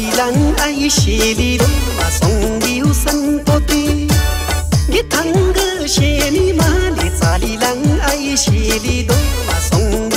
لان ايشيلي ما سندي وسنطتي جيت هنغشيني مالي صالي لان ايشيلي ما سندي